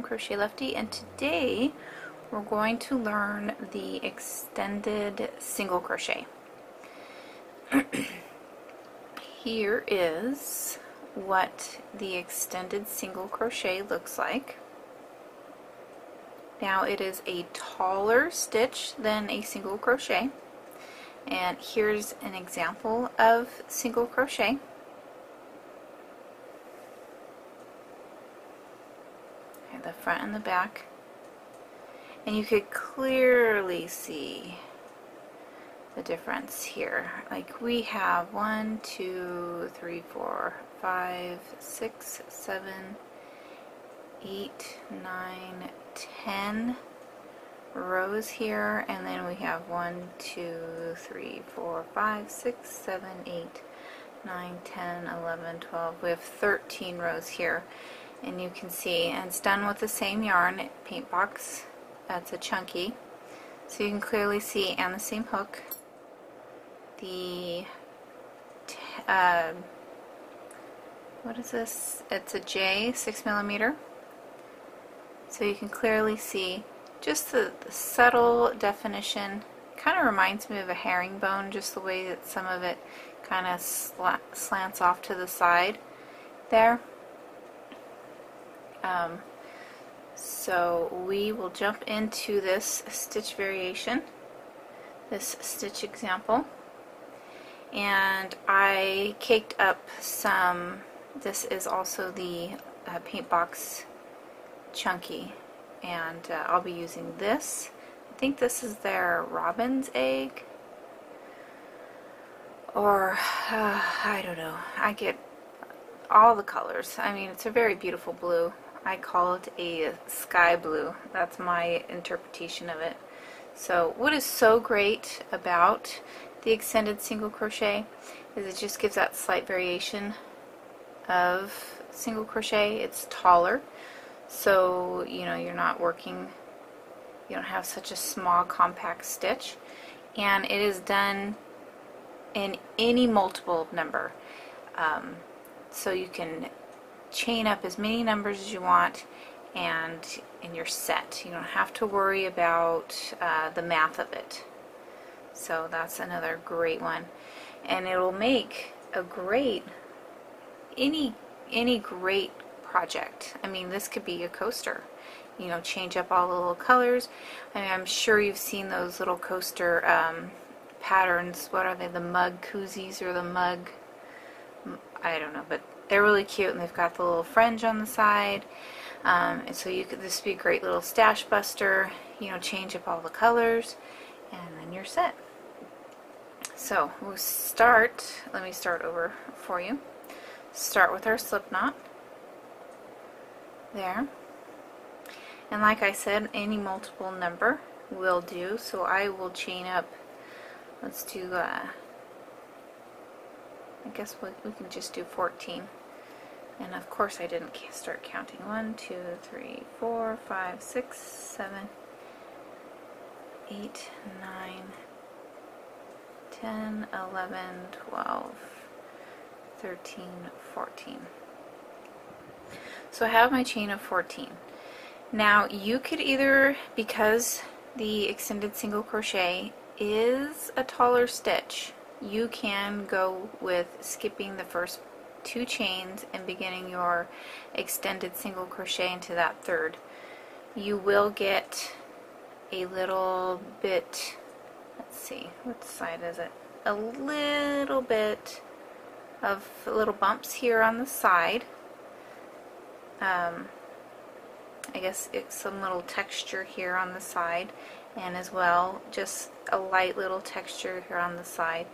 from Crochet Lefty, and today we're going to learn the extended single crochet. Here is what the extended single crochet looks like. Now it is a taller stitch than a single crochet, and here's an example of single crochet. The front and the back, and you could clearly see the difference here. Like we have 1, 2, 3, 4, 5, 6, 7, 8, 9, 10 rows here, and then we have 1, 2, 3, 4, 5, 6, 7, 8, 9, 10, 11, 12. We have 13 rows here. And you can see, and it's done with the same yarn, Paint Box. That's a chunky, so you can clearly see, and the same hook. The what is this? It's a J 6mm. So you can clearly see just the subtle definition. Kind of reminds me of a herringbone, just the way that some of it kind of slants off to the side there. So we will jump into this stitch variation, this stitch example, and I caked up some. This is also the Paint Box chunky, and I'll be using this. I think this is their Robin's Egg, or I don't know. I get all the colors. I mean, it's a very beautiful blue. I call it a sky blue. That's my interpretation of it. So what is so great about the extended single crochet is it just gives that slight variation of single crochet. It's taller, so you know you're not working, you don't have such a small compact stitch, and it is done in any multiple number, so you can chain up as many numbers as you want, and you're set. You don't have to worry about the math of it. So that's another great one, and it'll make a great any great project. I mean, this could be a coaster. You know, change up all the little colors. I mean, I'm sure you've seen those little coaster patterns. What are they? The mug koozies or the mug? I don't know, but they're really cute, and they've got the little fringe on the side, and so you could, this would be a great little stash buster. You know, change up all the colors, and then you're set. So we'll start, let me start over for you. Start with our slip knot there, and like I said, any multiple number will do. So I will chain up, let's do I guess we can just do 14. And of course I didn't start counting. 1, 2, 3, 4, 5, 6, 7, 8, 9, 10, 11, 12, 13, 14. So I have my chain of 14. Now you could either, because the extended single crochet is a taller stitch, you can go with skipping the first two chains and beginning your extended single crochet into that third. You will get a little bit, let's see, what side is it? A little bit of little bumps here on the side. I guess it's some little texture here on the side, and as well just a light little texture here on the side.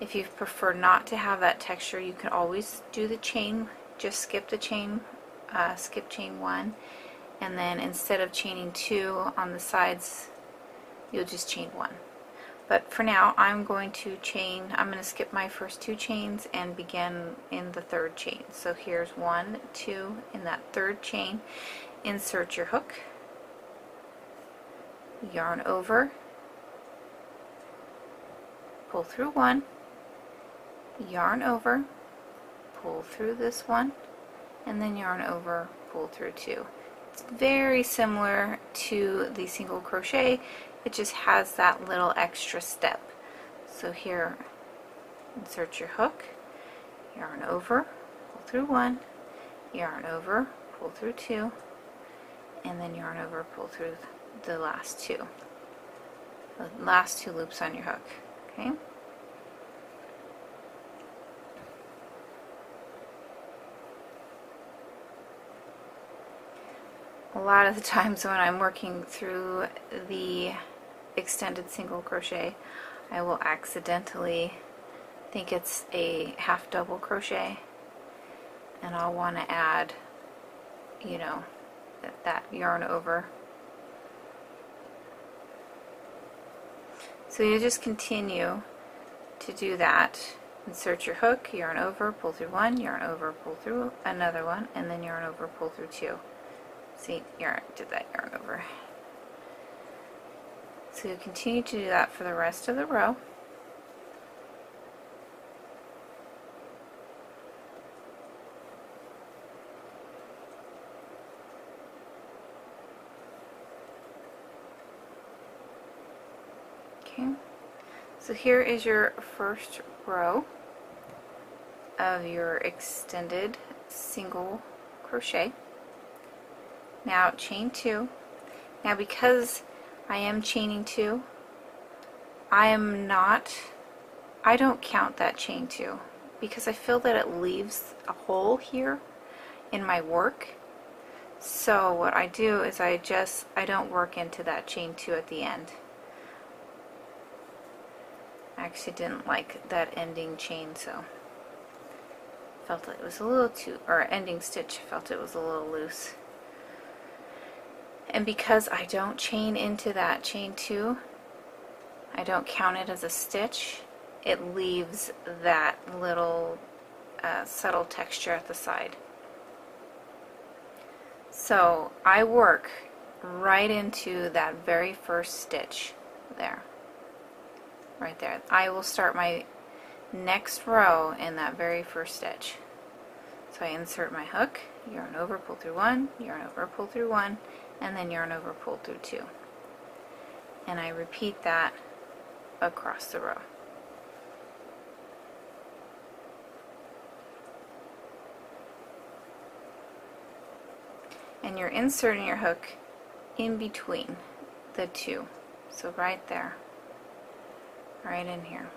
If you prefer not to have that texture, you can always do the chain, just skip the chain, skip chain one, and then instead of chaining two on the sides, you'll just chain one. But for now, I'm going to skip my first two chains and begin in the third chain. So here's 1, 2, in that third chain, insert your hook, yarn over, pull through one, yarn over, pull through this one, and then yarn over, pull through two. It's very similar to the single crochet, it just has that little extra step. So here, insert your hook, yarn over, pull through one, yarn over, pull through two, and then yarn over, pull through the last two. The last two loops on your hook, okay? A lot of the times when I'm working through the extended single crochet, I will accidentally think it's a half double crochet, and I'll want to add, you know, that yarn over. So you just continue to do that. Insert your hook, yarn over, pull through one, yarn over, pull through another one, and then yarn over, pull through two. See, did that yarn over. So you continue to do that for the rest of the row. Okay, so here is your first row of your extended single crochet. Now chain two. Now because I am chaining two, I don't count that chain two because I feel that it leaves a hole here in my work. So what I do is I don't work into that chain two at the end. I actually didn't like that ending chain, so felt it was a little too, or ending stitch, felt it was a little loose. And because I don't chain into that chain two, I don't count it as a stitch, it leaves that little subtle texture at the side. So I work right into that very first stitch there, right there. I will start my next row in that very first stitch. So I insert my hook, yarn over, pull through one, yarn over, pull through one, and then yarn over, pull through two. And I repeat that across the row. And you're inserting your hook in between the two. So right there, right in here.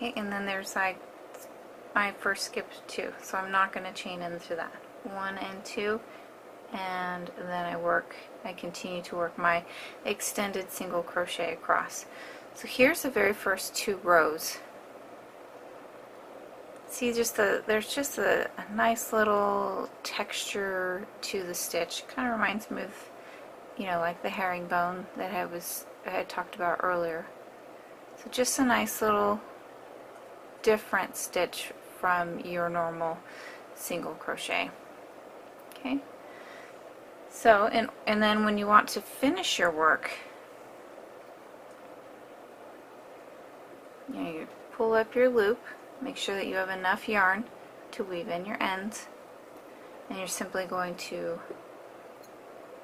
Okay, and then there's like my first skip two, so I'm not going to chain into that. One and two, and then I continue to work my extended single crochet across. So here's the very first two rows. See, there's just a nice little texture to the stitch. Kind of reminds me of, you know, like the herringbone that I had talked about earlier. So just a nice little different stitch from your normal single crochet. Okay, so and then when you want to finish your work, you pull up your loop, make sure that you have enough yarn to weave in your ends, and you're simply going to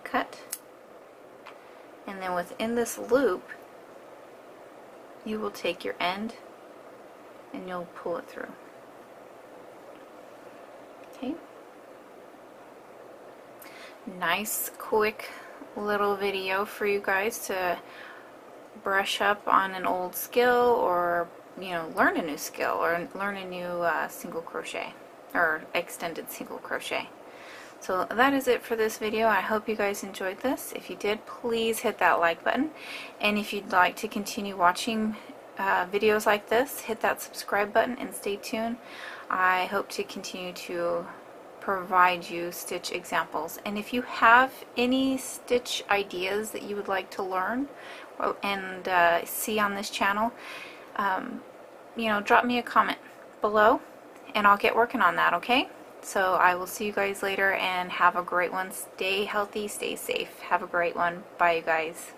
cut, and then within this loop you will take your end and you'll pull it through. Okay. Nice quick little video for you guys to brush up on an old skill, or you know, learn a new skill, or learn a new single crochet or extended single crochet. So that is it for this video. I hope you guys enjoyed this. If you did, please hit that like button, and if you'd like to continue watching videos like this, hit that subscribe button and stay tuned. I hope to continue to provide you stitch examples. And if you have any stitch ideas that you would like to learn and see on this channel, you know, drop me a comment below and I'll get working on that, okay? So I will see you guys later and have a great one. Stay healthy, stay safe. Have a great one. Bye, you guys.